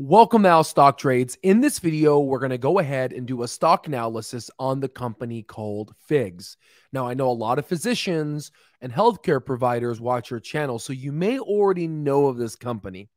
Welcome to AL STOCK TRADES. In this video, we're going to go ahead and do a stock analysis on the company called Figs. Now, I know a lot of physicians and healthcare providers watch your channel, so you may already know of this company.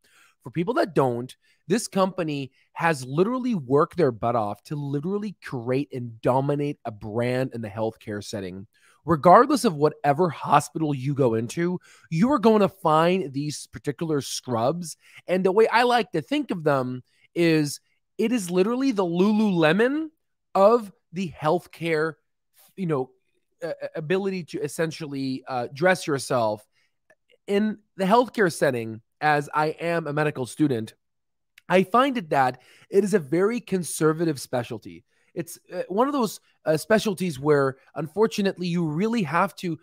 For people that don't, this company has literally worked their butt off to literally create and dominate a brand in the healthcare setting. Regardless of whatever hospital you go into, you are going to find these particular scrubs. And the way I like to think of them is it is literally the Lululemon of the healthcare, you know, ability to essentially dress yourself in the healthcare setting. As I am a medical student, I find it that it is a very conservative specialty. It's one of those specialties where, unfortunately, you really have to,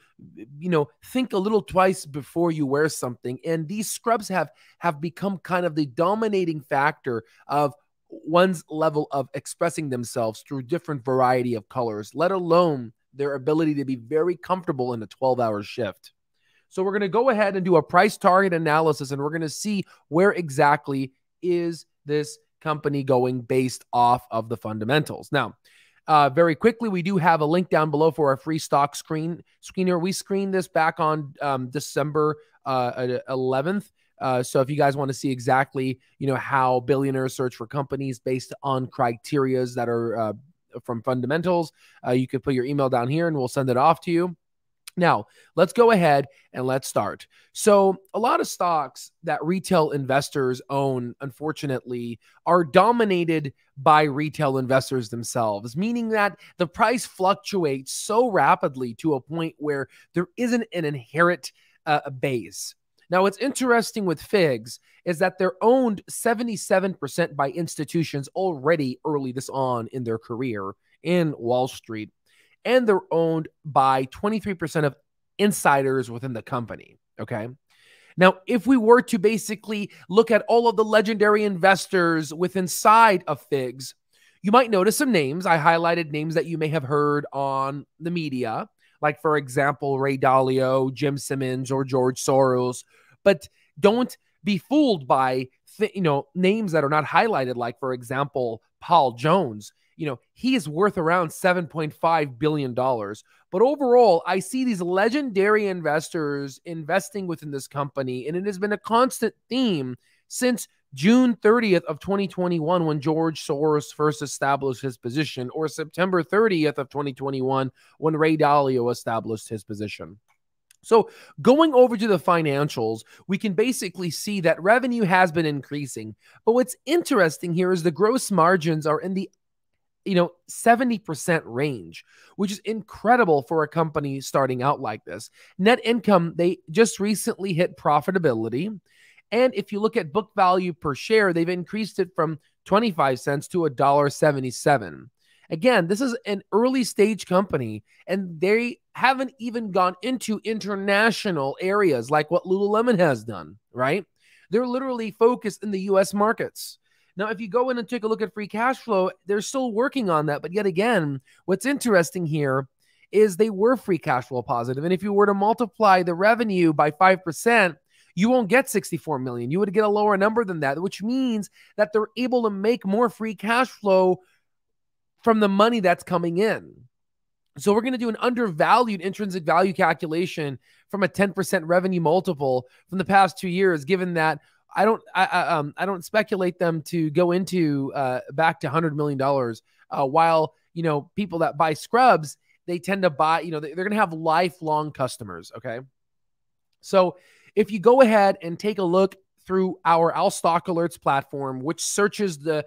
you know, think a little twice before you wear something. And these scrubs have become kind of the dominating factor of one's level of expressing themselves through different variety of colors, let alone their ability to be very comfortable in a 12-hour shift. So we're going to go ahead and do a price target analysis, and we're going to see where exactly is this company going based off of the fundamentals. Now, very quickly, we do have a link down below for our free stock screener. We screened this back on December 11th. So if you guys want to see exactly, you know, how billionaires search for companies based on criteria that are from fundamentals, you could put your email down here and we'll send it off to you. Now, let's go ahead and let's start. So a lot of stocks that retail investors own, unfortunately, are dominated by retail investors themselves, meaning that the price fluctuates so rapidly to a point where there isn't an inherent base. Now, what's interesting with Figs is that they're owned 77% by institutions already early this on in their career in Wall Street. And they're owned by 23% of insiders within the company, okay? Now, if we were to basically look at all of the legendary investors within side of Figs, you might notice some names. I highlighted names that you may have heard on the media, like, for example, Ray Dalio, Jim Simons, or George Soros. But don't be fooled by, you know, names that are not highlighted, like, for example, Paul Jones. You know, he is worth around $7.5 billion. But overall, I see these legendary investors investing within this company, and it has been a constant theme since June 30th of 2021 when George Soros first established his position, or September 30th of 2021 when Ray Dalio established his position. So going over to the financials, we can basically see that revenue has been increasing. But what's interesting here is the gross margins are in the, you know, 70% range, which is incredible for a company starting out like this. Net income, they just recently hit profitability. And if you look at book value per share, they've increased it from 25 cents to $1.77. Again, this is an early stage company, and they haven't even gone into international areas like what Lululemon has done, right? They're literally focused in the U.S. markets. Now, if you go in and take a look at free cash flow, they're still working on that. But yet again, what's interesting here is they were free cash flow positive. And if you were to multiply the revenue by 5%, you won't get 64 million. You would get a lower number than that, which means that they're able to make more free cash flow from the money that's coming in. So we're going to do an undervalued intrinsic value calculation from a 10% revenue multiple from the past 2 years, given that I don't speculate them to go into back to $100 million. While, you know, people that buy scrubs, they tend to buy, you know, they're going to have lifelong customers. Okay, so if you go ahead and take a look through our AL Stock Alerts platform, which searches the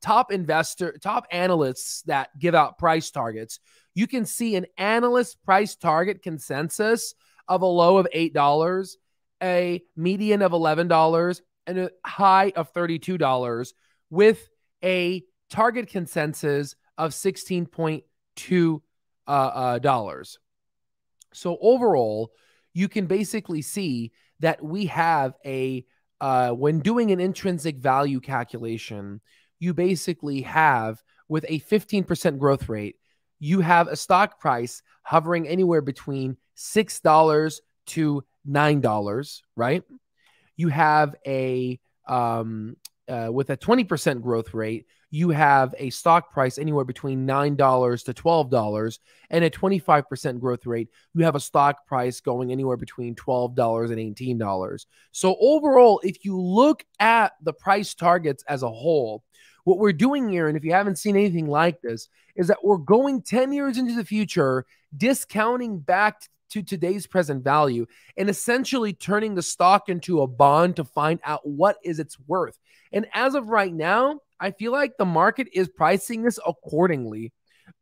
top analysts that give out price targets, you can see an analyst price target consensus of a low of $8. A median of $11 and a high of $32, with a target consensus of $16.2. So overall, you can basically see that we have a, when doing an intrinsic value calculation, you basically have, with a 15% growth rate, you have a stock price hovering anywhere between $6 to $9, right? You have a with a 20% growth rate, you have a stock price anywhere between $9 to $12, and a 25% growth rate, you have a stock price going anywhere between $12 and $18. So overall, if you look at the price targets as a whole, what we're doing here, and if you haven't seen anything like this, is that we're going 10 years into the future, discounting back to today's present value, and essentially turning the stock into a bond to find out what is its worth. And as of right now, I feel like the market is pricing this accordingly.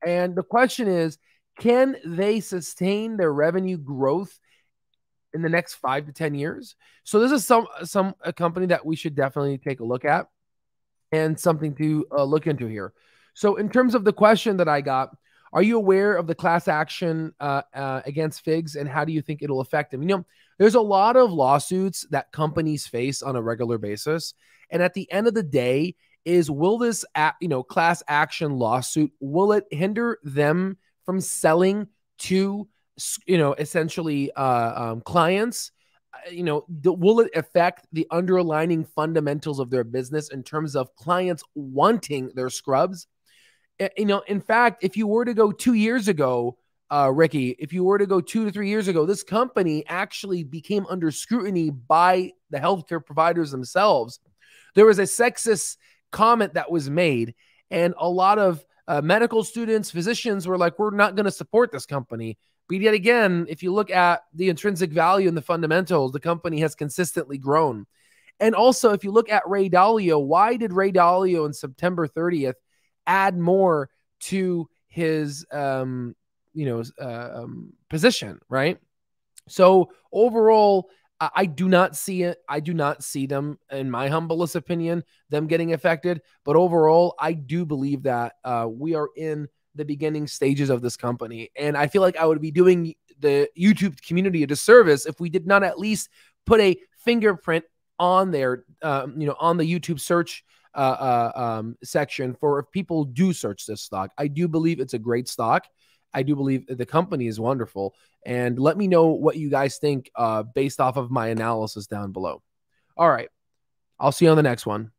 And the question is, can they sustain their revenue growth in the next 5 to 10 years? So this is a company that we should definitely take a look at and something to look into here. So in terms of the question that I got, are you aware of the class action against Figs, and how do you think it'll affect them? You know, there's a lot of lawsuits that companies face on a regular basis. And at the end of the day is, will this, class action lawsuit, will it hinder them from selling to, essentially clients? Will it affect the underlying fundamentals of their business in terms of clients wanting their scrubs? In fact, if you were to go 2 years ago, Ricky, if you were to go 2 to 3 years ago, this company actually became under scrutiny by the healthcare providers themselves. There was a sexist comment that was made, and a lot of medical students, physicians were like, we're not going to support this company. But yet again, if you look at the intrinsic value and the fundamentals, the company has consistently grown. And also, if you look at Ray Dalio, why did Ray Dalio on September 30th add more to his, position, right? So overall, I do not see it. I do not see them, in my humblest opinion, them getting affected. But overall, I do believe that we are in the beginning stages of this company. And I feel like I would be doing the YouTube community a disservice if we did not at least put a fingerprint on their, on the YouTube search section for if people do search this stock. I do believe it's a great stock. I do believe the company is wonderful. And let me know what you guys think based off of my analysis down below. All right. I'll see you on the next one.